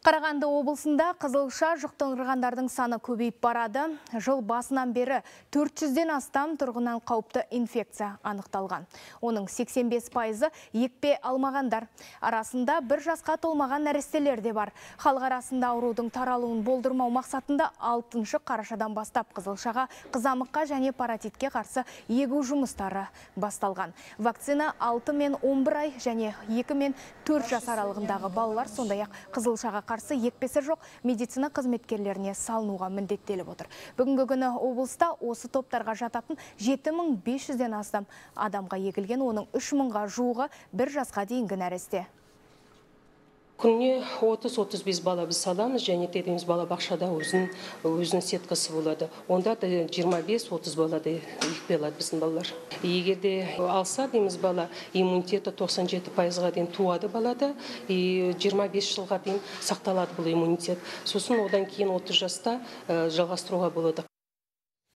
Қарағанды облысында қызылша жұқтырғандардың саны көбейіп барады. Жыл басынан бері 400-ден астам тұрғыннан қауіпті инфекция анықталған. Оның 85%-і екпе алмағандар. Арасында бір жасқа толмаған нәрестелер де бар. Халық арасында аурудың таралуын болдырмау мақсатында 6-шы қарашадан бастап қызылшаға, қызамыққа және паротитке қарсы егу жұмыстары басталған. Вакцина 6 мен 11 ай және 2 мен 4 жас аралығындағы балалар, сондай-ақ қызылшаға қарсы екпесі жоқ медицина қызметкерлеріне салынуға міндеттеліп отыр. Бүгінгі күні облыста осы топтарға жататын 7500-ден астам адамға егілген, оның 3000-ға жуығы бір жасқа дейінгі нәресте. Күніне 30-35 бала біз саламыз, және тегіміз бала бақшада өзінің сеткасы болады. Онда 25-30 балады екпе алады біздің балалар. Егерде алса дейміз бала, иммунитеті 97%-ға дейін туады балада, 25 жылға дейін сақталады бұл иммунитет. Сосын одан кейін 30 жаста жалғастыруға болады.